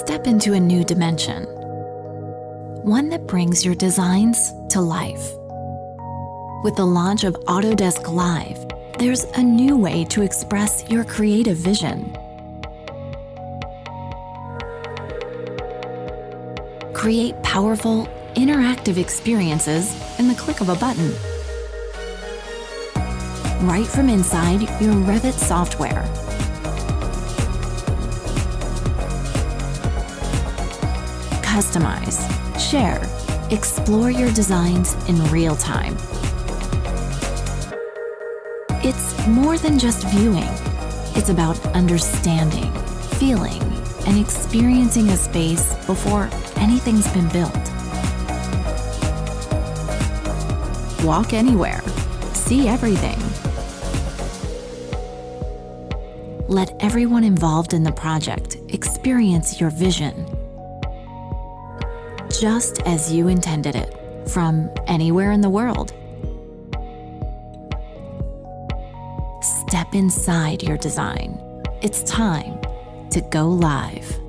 step into a new dimension, one that brings your designs to life. With the launch of Autodesk Live, there's a new way to express your creative vision. Create powerful, interactive experiences in the click of a button, right from inside your Revit software. Customize, share, explore your designs in real time. It's more than just viewing. It's about understanding, feeling, and experiencing a space before anything's been built. Walk anywhere, see everything. Let everyone involved in the project experience your vision, just as you intended it, from anywhere in the world. Step inside your design. It's time to go live.